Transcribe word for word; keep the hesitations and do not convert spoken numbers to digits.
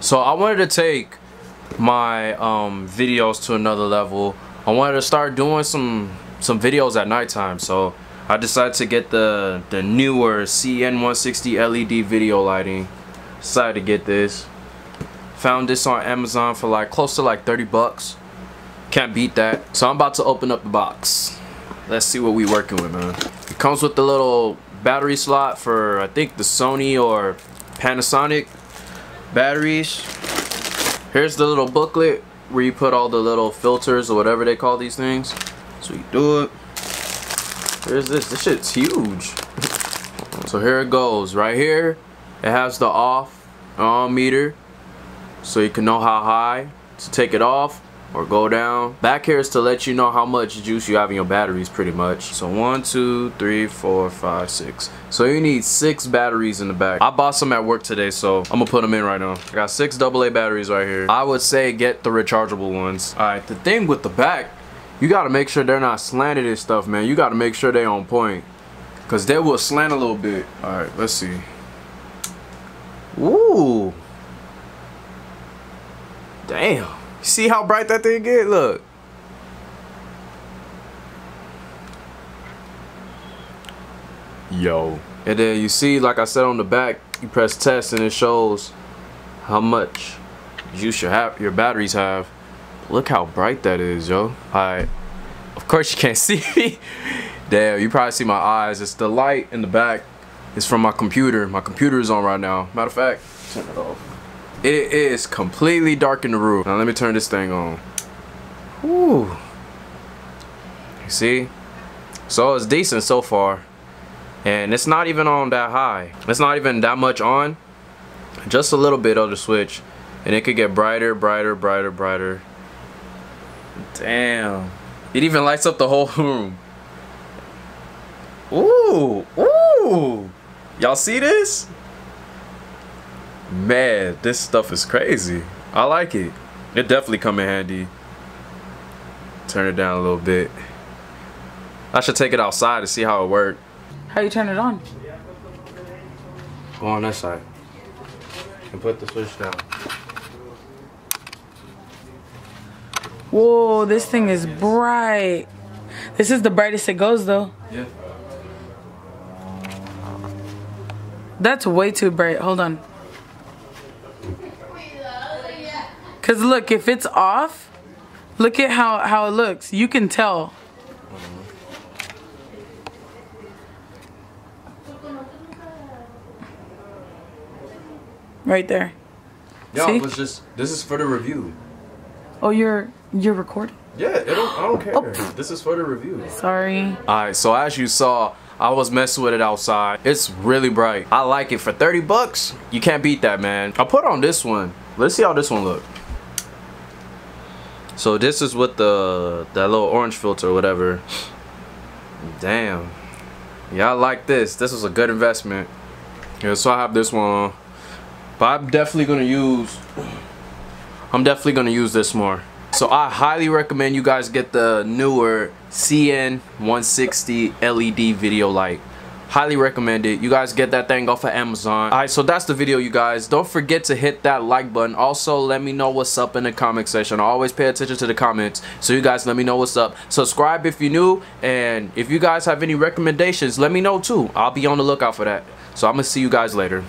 So I wanted to take my um, videos to another level. I wanted to start doing some some videos at nighttime, so I decided to get the the newer C N one sixty L E D video lighting. Decided to get this. Found this on Amazon for like close to like thirty bucks. Can't beat that. So I'm about to open up the box. Let's see what we working with, man. It comes with the little battery slot for, I think, the Sony or Panasonic batteries. Here's the little booklet where you put all the little filters or whatever they call these things. So you do it. Here's this. This shit's huge. So here it goes. Right here, it has the off and on meter, so you can know how high to take it off or go down. Back here is to let you know how much juice you have in your batteries, pretty much. So one, two, three, four, five, six. So you need six batteries in the back. I bought some at work today, so I'm gonna put them in right now. I got six double A batteries right here. I would say get the rechargeable ones. All right, the thing with the back, you gotta make sure they're not slanted and stuff, man. You gotta make sure they on point, cause they will slant a little bit. All right, let's see. Ooh. Damn. See how bright that thing is? Look. Yo. And then you see, like I said, on the back, you press test and it shows how much juice your, ha your batteries have. Look how bright that is, yo. Alright. Of course you can't see me. Damn, you probably see my eyes. It's the light in the back. It's from my computer. My computer is on right now. Matter of fact, turn it off. It is completely dark in the room. Now let me turn this thing on. Ooh. You see? So it's decent so far. And it's not even on that high. It's not even that much on. Just a little bit of the switch. And it could get brighter, brighter, brighter, brighter. Damn. It even lights up the whole room. Ooh. Ooh. Y'all see this? Man, this stuff is crazy. I like it. It definitely come in handy. Turn it down a little bit. I should take it outside to see how it worked. How you turn it on? Go on that side. And put the switch down. Whoa, this thing is bright. This is the brightest it goes though. Yeah. That's way too bright. Hold on. Cause look, if it's off, look at how, how it looks. You can tell. Right there. Yeah, see? It was just, this is for the review. Oh, you're you're recording? Yeah, it'll, I don't care. Oh. This is for the review. Sorry. Alright, so as you saw, I was messing with it outside. It's really bright. I like it for thirty bucks. You can't beat that, man. I put on this one. Let's see how this one looks. So this is with the that little orange filter or whatever. Damn. Yeah, I like this. This was a good investment. Yeah, so I have this one. But I'm definitely gonna use I'm definitely gonna use this more. So I highly recommend you guys get the newer C N one sixty L E D video light. Highly recommend it. You guys get that thing off of Amazon. Alright, so that's the video, you guys. Don't forget to hit that like button. Also, let me know what's up in the comment section. I always pay attention to the comments. So you guys let me know what's up. Subscribe if you're new. And if you guys have any recommendations, let me know too. I'll be on the lookout for that. So I'm going to see you guys later.